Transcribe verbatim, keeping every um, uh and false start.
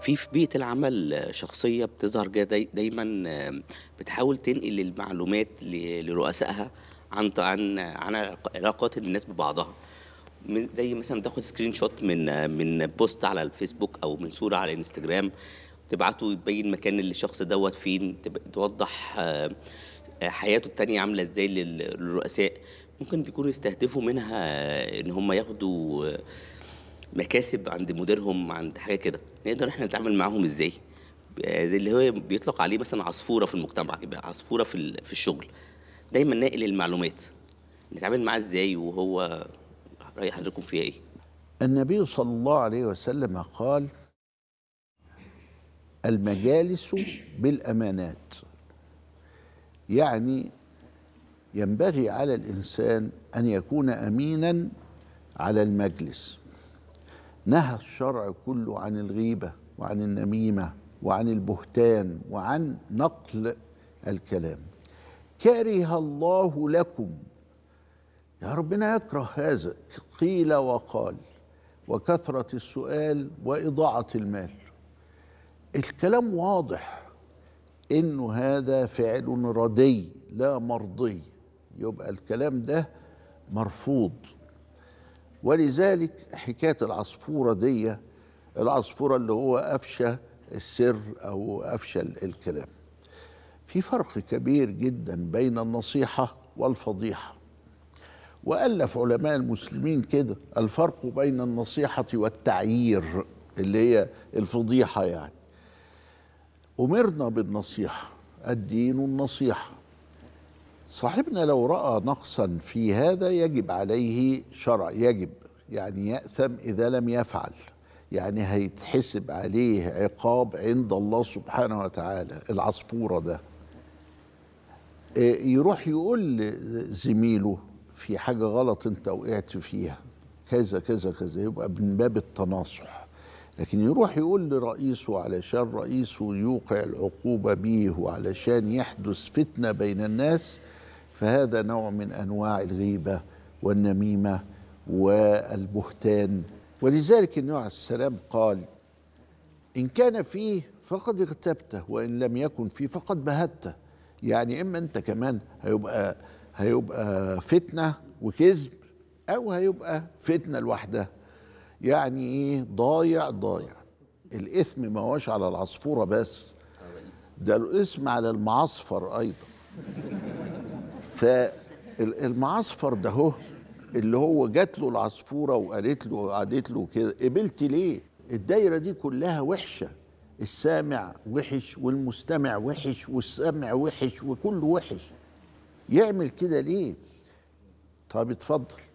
في في بيئة العمل شخصية بتظهر دايما بتحاول تنقل المعلومات لرؤسائها عن عن عن علاقات الناس ببعضها، من زي مثلا تاخد سكرين شوت من من بوست على الفيسبوك او من صورة على الانستجرام تبعته يبين مكان اللي الشخص دوت فين، توضح حياته التانية عاملة ازاي للرؤساء. ممكن بيكونوا يستهدفوا منها ان هم ياخدوا مكاسب عند مديرهم، عند حاجه كده. نقدر احنا نتعامل معاهم ازاي؟ زي اللي هو بيطلق عليه مثلا عصفوره في المجتمع، يبقى عصفوره في في الشغل، دايما ناقل المعلومات. نتعامل معاه ازاي وهو راي حضراتكم فيها ايه؟ النبي صلى الله عليه وسلم قال: المجالس بالامانات. يعني ينبغي على الانسان ان يكون امينا على المجلس. نهى الشرع كله عن الغيبة وعن النميمة وعن البهتان وعن نقل الكلام. كره الله لكم، يا ربنا يكره هذا، قيل وقال وكثرة السؤال وإضاعة المال. الكلام واضح إنه هذا فعل ردي لا مرضي، يبقى الكلام ده مرفوض. ولذلك حكاية العصفورة دي، العصفورة اللي هو أفشى السر أو أفشى الكلام. في فرق كبير جدا بين النصيحة والفضيحة، وألف علماء المسلمين كده الفرق بين النصيحة والتعيير اللي هي الفضيحة. يعني أمرنا بالنصيحة، الدين النصيحة، صاحبنا لو رأى نقصا في هذا يجب عليه شرع، يجب يعني يأثم إذا لم يفعل، يعني هيتحسب عليه عقاب عند الله سبحانه وتعالى. العصفورة ده يروح يقول لزميله في حاجة غلط أنت وقعت فيها كذا كذا كذا، يبقى من باب التناصح. لكن يروح يقول لرئيسه علشان رئيسه يوقع العقوبة بيه وعلشان يحدث فتنة بين الناس، فهذا نوع من أنواع الغيبة والنميمة والبهتان. ولذلك النبي عليه السلام قال: إن كان فيه فقد اغتبته، وإن لم يكن فيه فقد بهته. يعني إما أنت كمان هيبقى هيبقى فتنة وكذب، أو هيبقى فتنة لوحدها. يعني إيه؟ ضايع ضايع. الإثم ما هوش على العصفورة بس، ده الإثم على المعصفر أيضا. فالمعصفر ده هو اللي هو جات له العصفوره وقالت له وقعدت له كده، قبلت ليه؟ الدايره دي كلها وحشه، السامع وحش والمستمع وحش والسامع وحش وكله وحش، يعمل كده ليه؟ طب اتفضل.